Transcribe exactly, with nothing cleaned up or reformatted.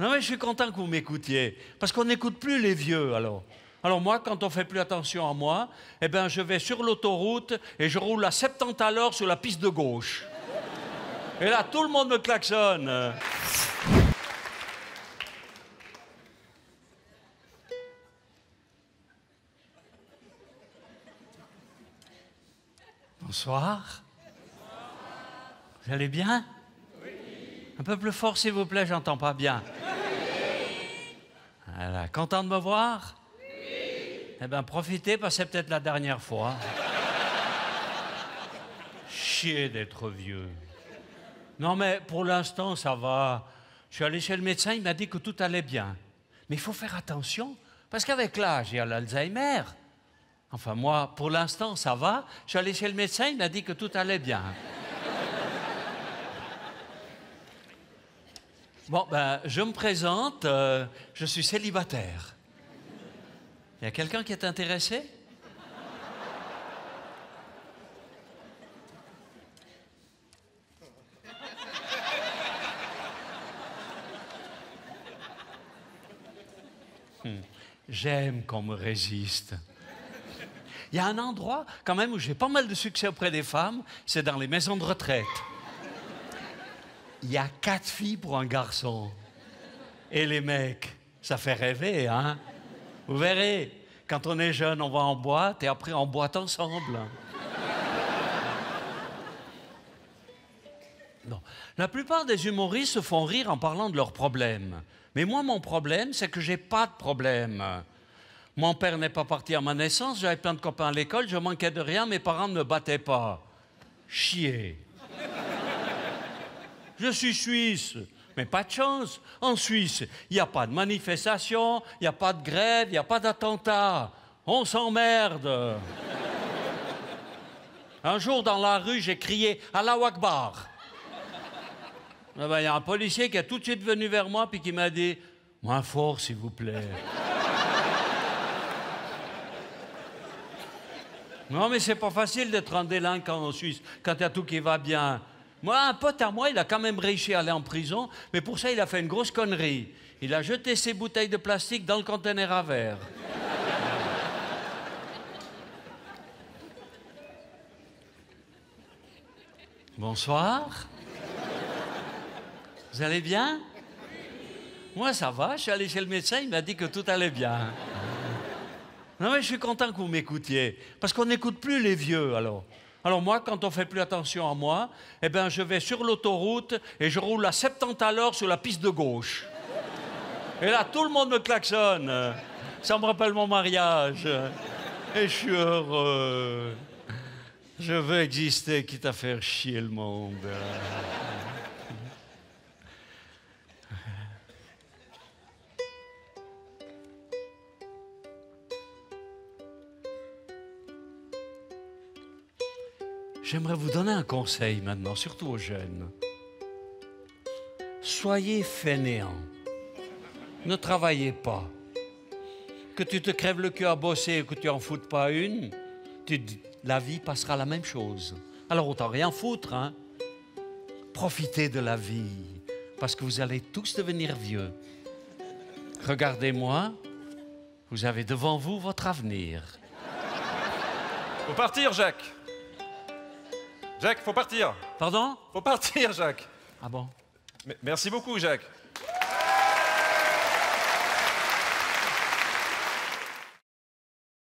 Non, mais je suis content que vous m'écoutiez, parce qu'on n'écoute plus les vieux, alors. Alors moi, quand on ne fait plus attention à moi, eh bien, je vais sur l'autoroute et je roule à soixante-dix à l'heure sur la piste de gauche. Et là, tout le monde me klaxonne. Bonsoir. Vous allez bien? Oui. Un peu plus fort, s'il vous plaît, j'entends pas bien. Oui. Voilà. Content de me voir? Oui. Eh bien, profitez, parce que c'est peut-être la dernière fois. Chier d'être vieux. Non, mais pour l'instant, ça va. Je suis allé chez le médecin, il m'a dit que tout allait bien. Mais il faut faire attention, parce qu'avec l'âge, il y a l'Alzheimer. Enfin, moi, pour l'instant, ça va. Je suis allé chez le médecin, il m'a dit que tout allait bien. Bon, ben, je me présente, euh, je suis célibataire. Il y a quelqu'un qui est intéressé? hmm. J'aime qu'on me résiste. Il y a un endroit, quand même, où j'ai pas mal de succès auprès des femmes, c'est dans les maisons de retraite. Il y a quatre filles pour un garçon. Et les mecs, ça fait rêver, hein? Vous verrez, quand on est jeune, on va en boîte, et après, on boite ensemble. Non. La plupart des humoristes se font rire en parlant de leurs problèmes. Mais moi, mon problème, c'est que j'ai pas de problème. Mon père n'est pas parti à ma naissance, j'avais plein de copains à l'école, je manquais de rien, mes parents ne me battaient pas. Chier. Je suis suisse, mais pas de chance. En Suisse, il n'y a pas de manifestation, il n'y a pas de grève, il n'y a pas d'attentat. On s'emmerde. Un jour, dans la rue, j'ai crié « Allahu Akbar ». Il ben, y a un policier qui est tout de suite venu vers moi puis qui m'a dit « Moins fort, s'il vous plaît ». Non, mais c'est pas facile d'être un délinquant en Suisse quand il y a tout qui va bien. Moi, un pote à moi, il a quand même réussi à aller en prison, mais pour ça, il a fait une grosse connerie. Il a jeté ses bouteilles de plastique dans le conteneur à verre. Bonsoir. Vous allez bien? Moi, ça va. Je suis allé chez le médecin, il m'a dit que tout allait bien. Non, mais je suis content que vous m'écoutiez, parce qu'on n'écoute plus les vieux, alors. Alors moi, quand on ne fait plus attention à moi, eh bien, je vais sur l'autoroute et je roule à soixante-dix à l'heure sur la piste de gauche. Et là, tout le monde me klaxonne. Ça me rappelle mon mariage. Et je suis heureux. Je veux exister, quitte à faire chier le monde. J'aimerais vous donner un conseil maintenant, surtout aux jeunes. Soyez fainéants. Ne travaillez pas. Que tu te crèves le cul à bosser et que tu n'en foutes pas une, tu te dis, la vie passera la même chose. Alors autant rien foutre, hein. Profitez de la vie, parce que vous allez tous devenir vieux. Regardez-moi, vous avez devant vous votre avenir. Faut partir, Jacques. Jacques, faut partir. Pardon? Faut partir, Jacques. Ah bon? M- Merci beaucoup, Jacques.